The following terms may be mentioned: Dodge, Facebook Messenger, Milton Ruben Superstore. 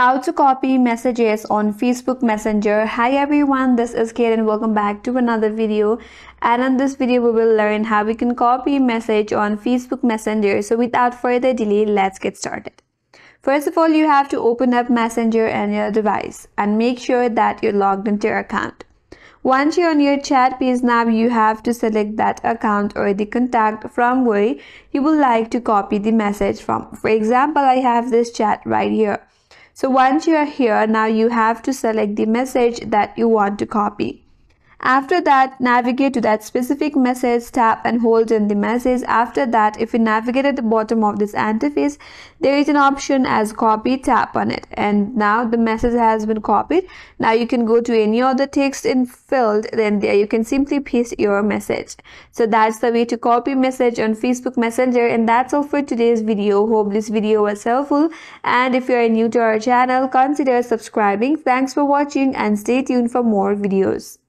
How to copy messages on Facebook Messenger. Hi everyone, this is Kate and welcome back to another video. And in this video we will learn how we can copy message on Facebook Messenger. So without further delay, let's get started. First of all, you have to open up Messenger on your device and make sure that you're logged into your account. Once you're on your chat page, now you have to select that account or the contact from where you would like to copy the message from. For example, I have this chat right here. So once you are here, now you have to select the message that you want to copy. After that, navigate to that specific message, tap and hold in the message. After that, if you navigate at the bottom of this interface, there is an option as copy, tap on it. And now the message has been copied. Now you can go to any other text in field, then there you can simply paste your message. So that's the way to copy message on Facebook Messenger. And that's all for today's video. Hope this video was helpful. And if you are new to our channel, consider subscribing. Thanks for watching and stay tuned for more videos.